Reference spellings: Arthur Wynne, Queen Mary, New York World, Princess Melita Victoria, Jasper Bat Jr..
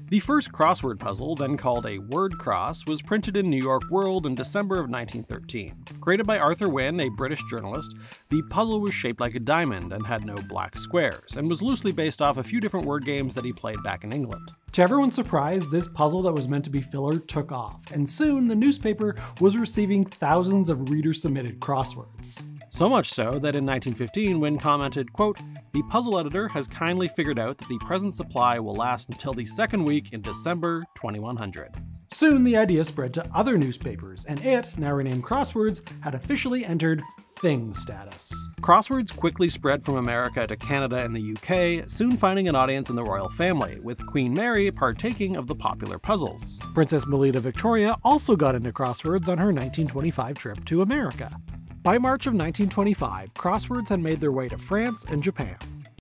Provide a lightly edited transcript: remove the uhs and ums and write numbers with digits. The first crossword puzzle, then called a word cross, was printed in New York World in December of 1913. Created by Arthur Wynne, a British journalist, the puzzle was shaped like a diamond and had no black squares, and was loosely based off a few different word games that he played back in England. To everyone's surprise, this puzzle that was meant to be filler took off, and soon the newspaper was receiving thousands of reader-submitted crosswords. So much so that in 1915, Wynne commented, quote, "The puzzle editor has kindly figured out that the present supply will last until the second week in December 2100. Soon the idea spread to other newspapers, and it, now renamed Crosswords, had officially entered thing status. Crosswords quickly spread from America to Canada and the UK, soon finding an audience in the royal family, with Queen Mary partaking of the popular puzzles. Princess Melita Victoria also got into crosswords on her 1925 trip to America. By March of 1925, crosswords had made their way to France and Japan.